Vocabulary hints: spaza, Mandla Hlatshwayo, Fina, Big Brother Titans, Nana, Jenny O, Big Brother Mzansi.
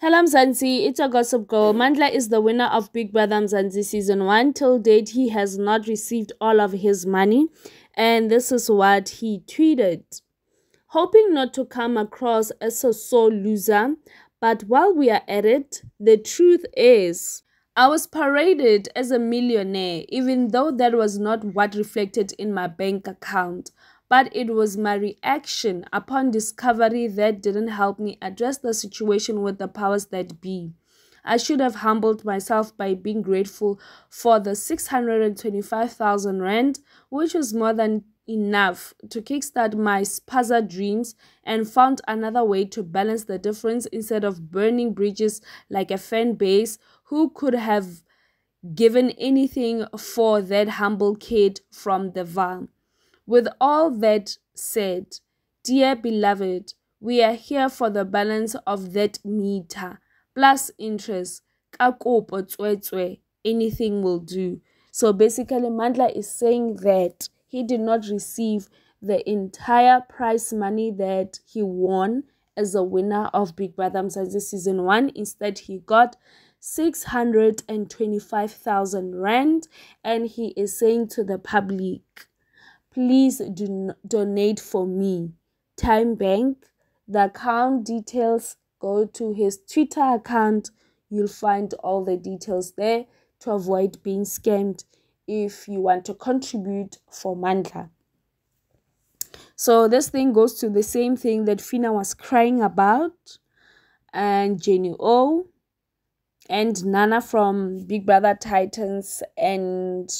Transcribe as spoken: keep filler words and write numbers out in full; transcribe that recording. Hello Mzansi, it's a gossip girl. Mandla is the winner of Big Brother Mzansi Season one. Till date, he has not received all of his money. And this is what he tweeted. Hoping not to come across as a sore loser, but while we are at it, the truth is, I was paraded as a millionaire, even though that was not what reflected in my bank account. But it was my reaction upon discovery that didn't help me address the situation with the powers that be. I should have humbled myself by being grateful for the six hundred twenty-five thousand rand, which was more than enough to kickstart my spaza dreams, and found another way to balance the difference instead of burning bridges like a fan base who could have given anything for that humble kid from the van. With all that said, dear beloved, we are here for the balance of that meter, plus interest, ka kopo tswetswe, anything will do. So basically, Mandla is saying that he did not receive the entire prize money that he won as a winner of Big Brother Mzansi Season one. Instead, he got six hundred twenty-five thousand rand, and he is saying to the public, please do donate for me. Time bank. The account details, go to his Twitter account. You'll find all the details there to avoid being scammed if you want to contribute for Mandla. So this thing goes to the same thing that Fina was crying about, and Jenny O, and Nana from Big Brother Titans, and